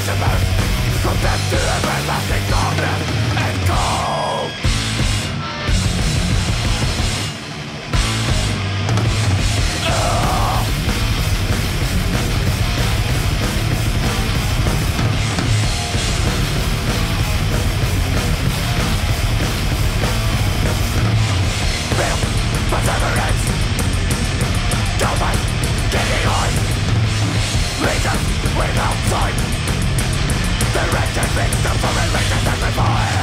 impossible. From death to everlasting darkness and cold. Built perseverance. Domain, getting on. Reason without time. The wretched makes the foreign wretched sacrifice.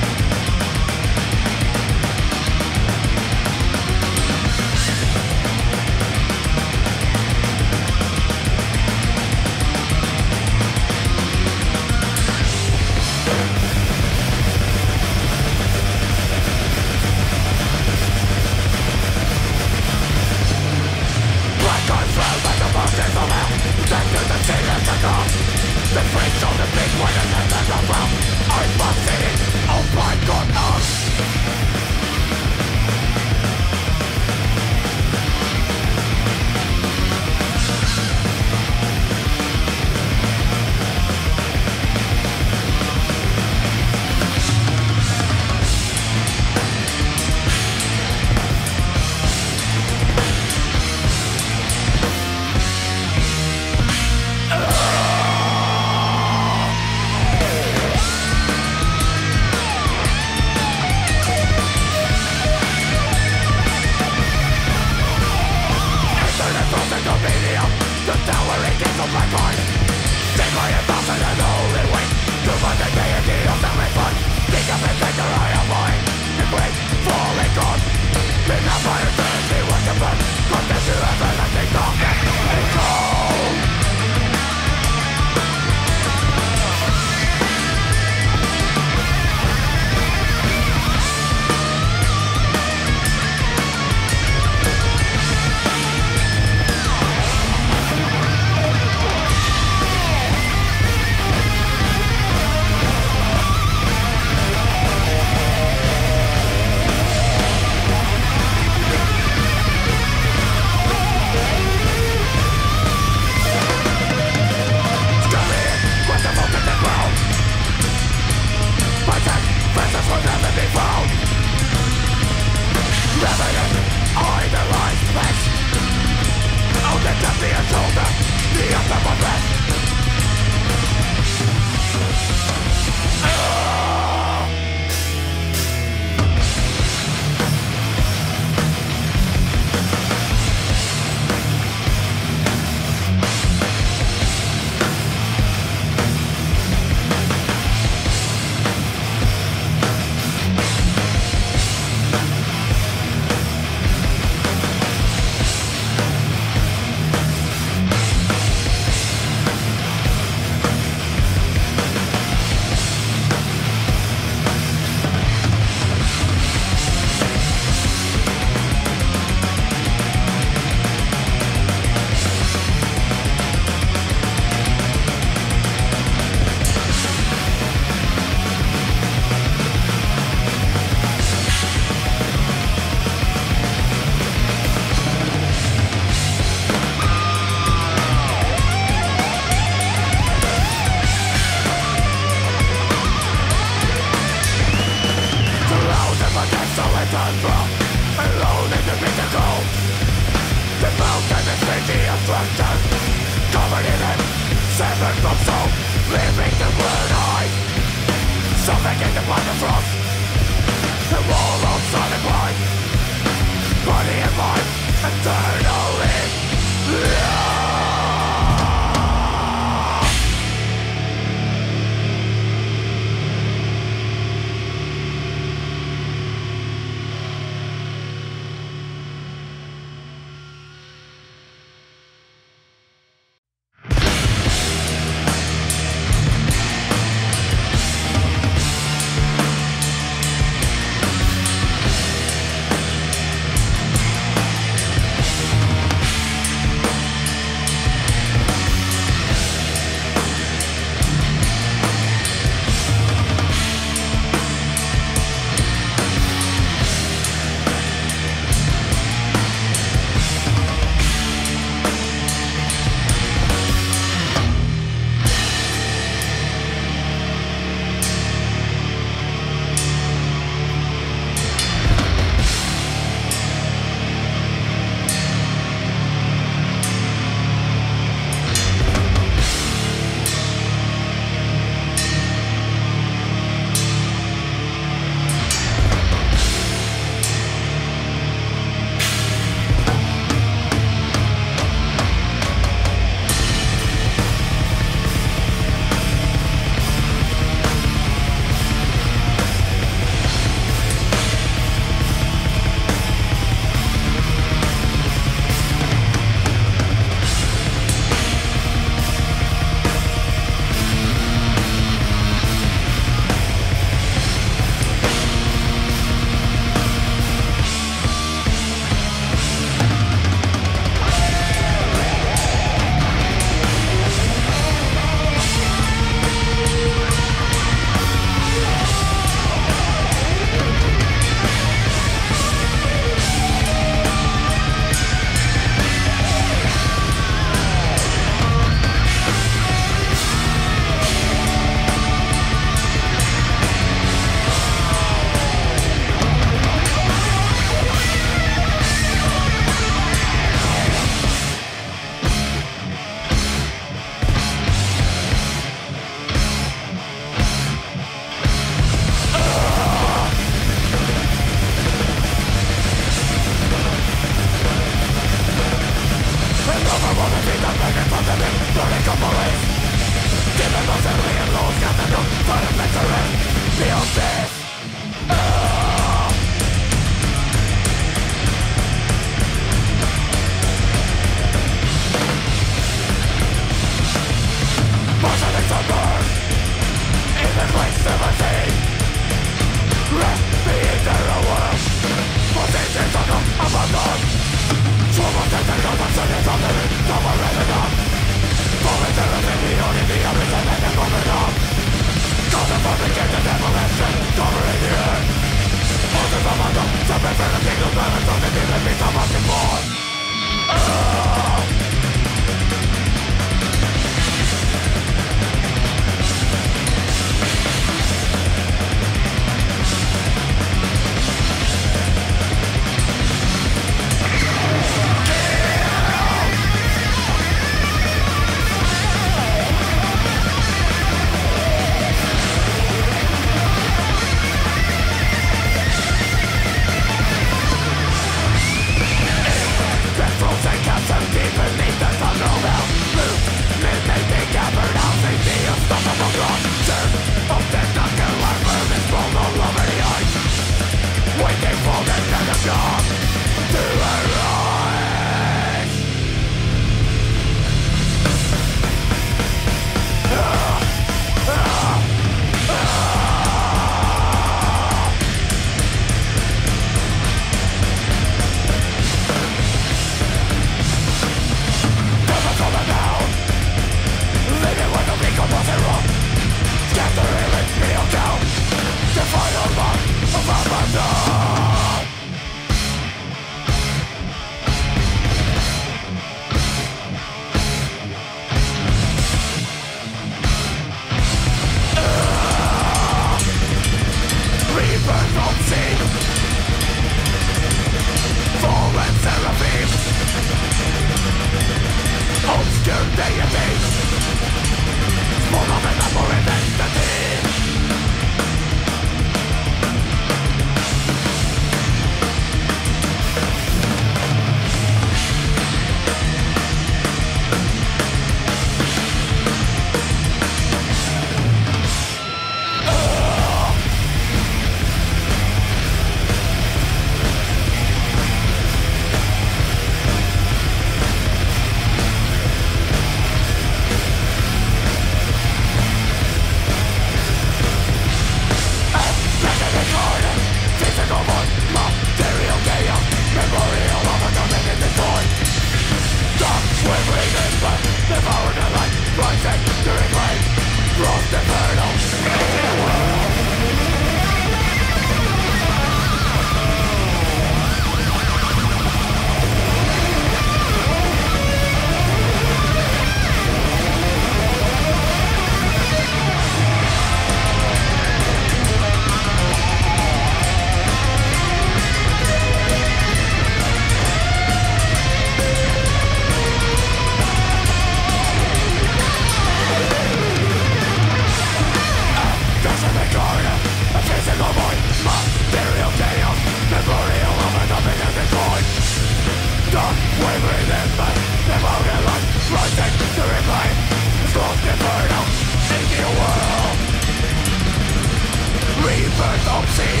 birth obscene,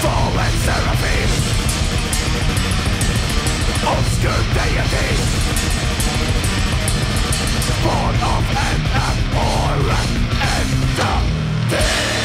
fallen seraphim, obscure deity, born of an abhorrent entity.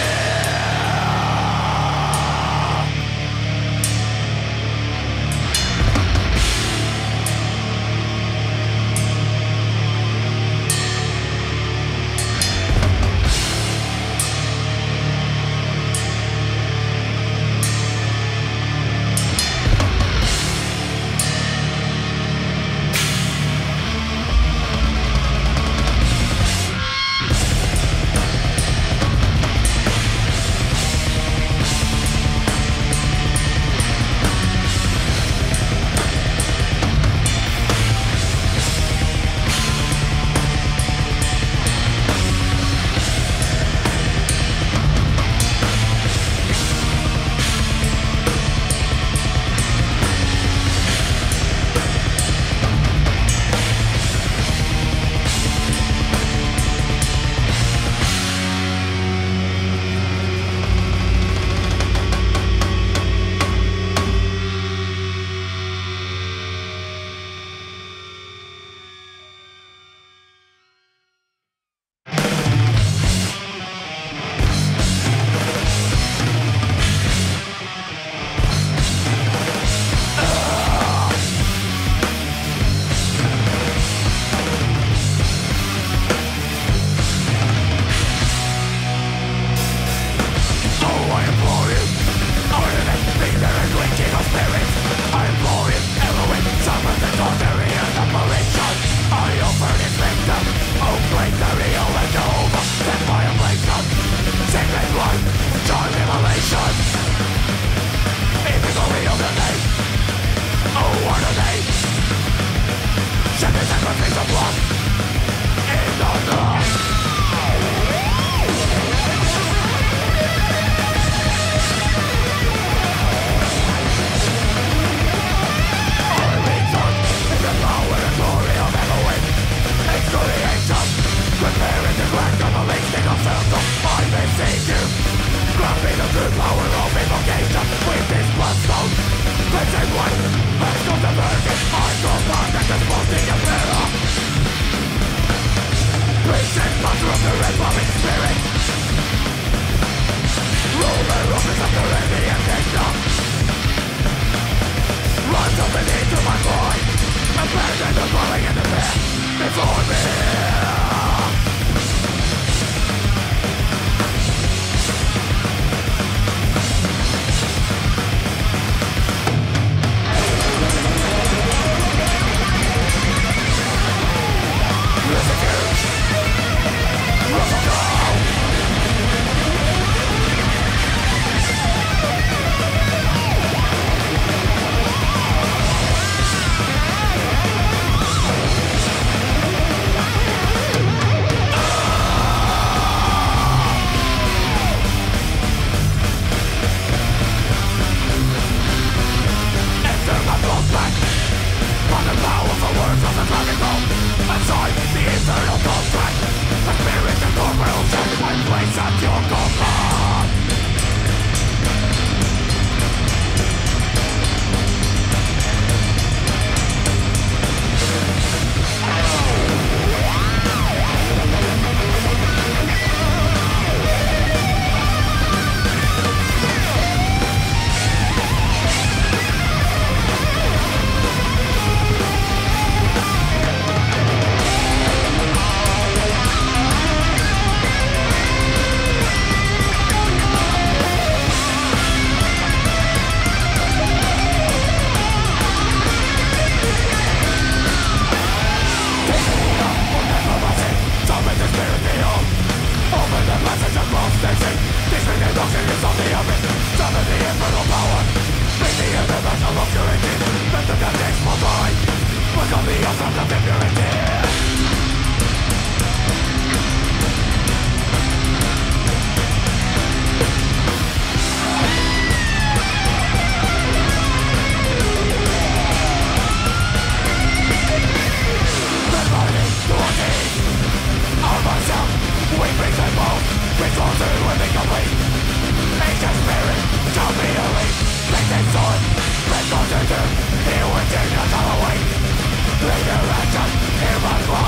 He was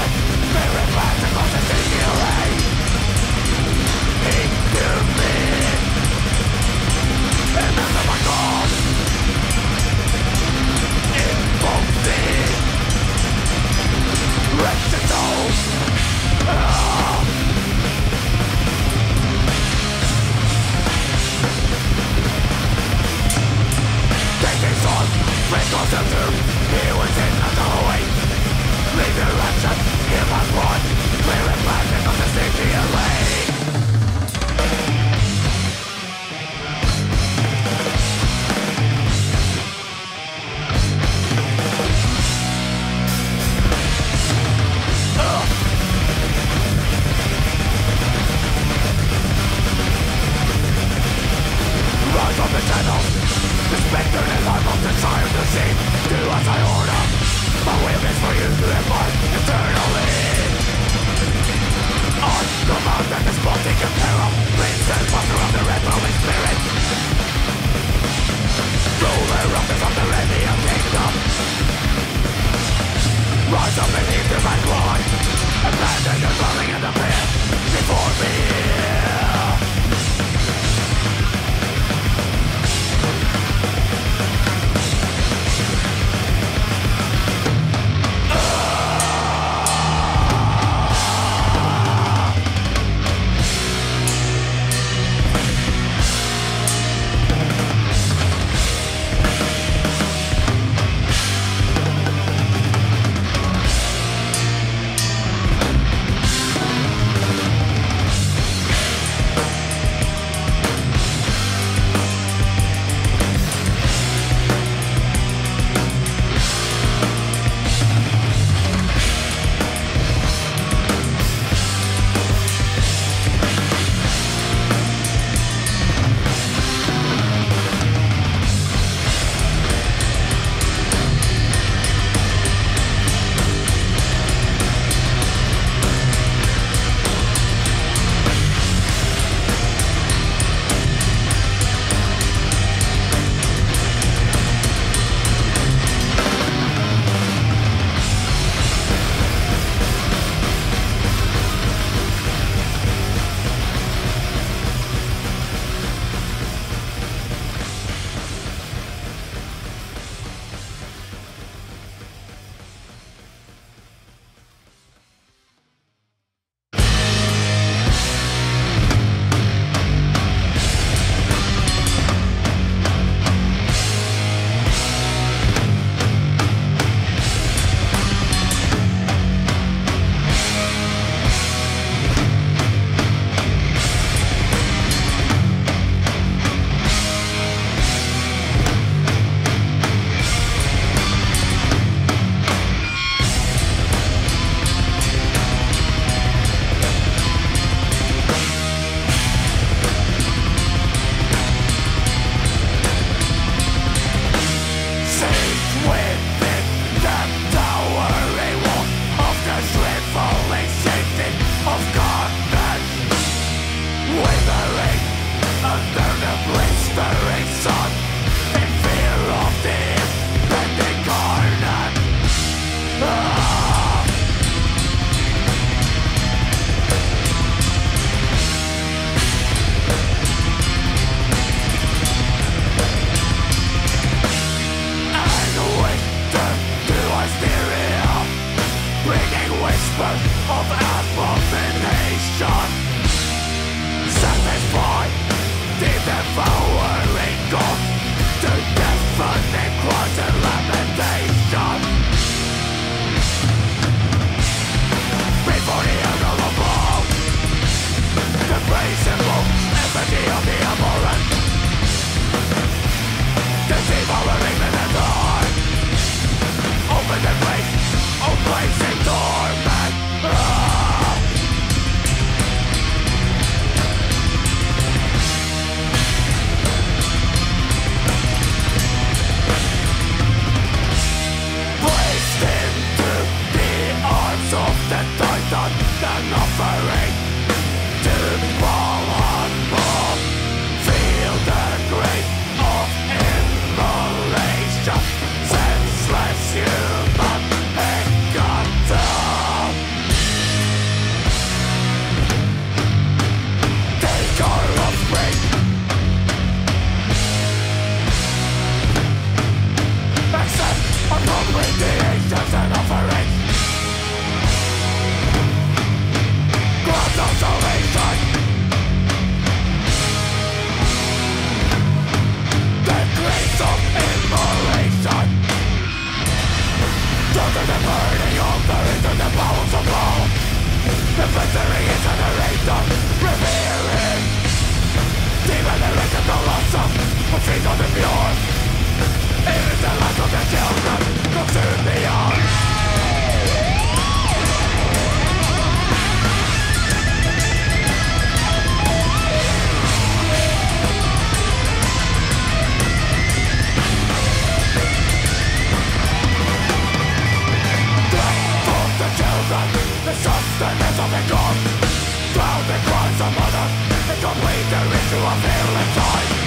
in the way. Leave your action. doesn't belong. It is the last of the children from soon beyond. The sustenance of the god, drown the crimes of mothers, and complete the ritual of fearless life.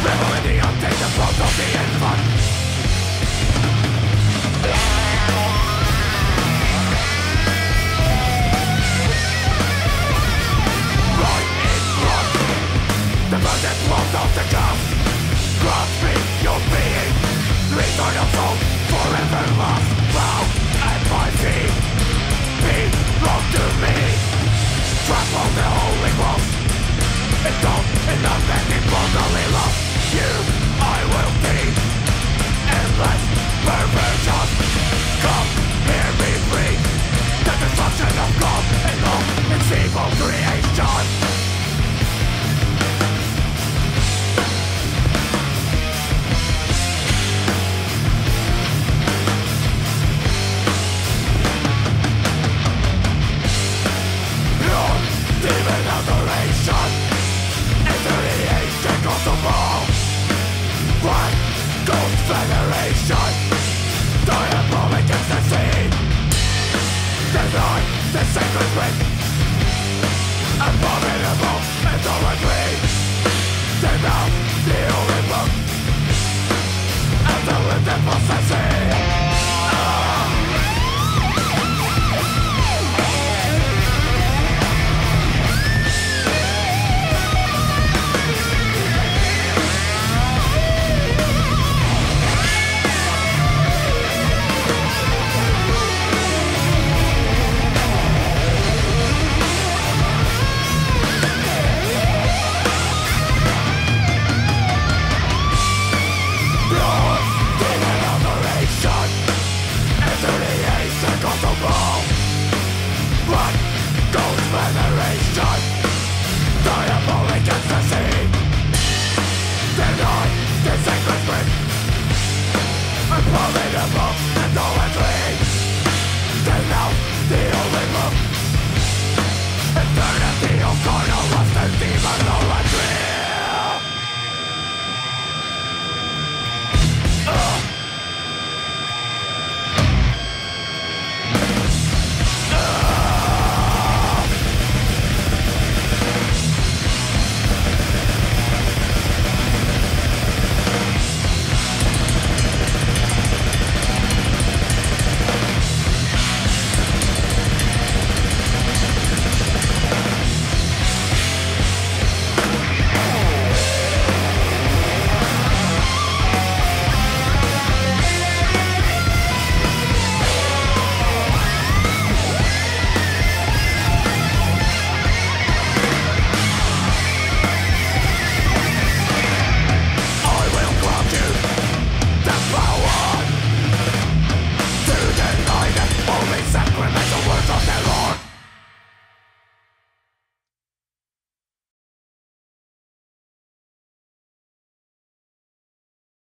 Revelry in the update, the plot of the end.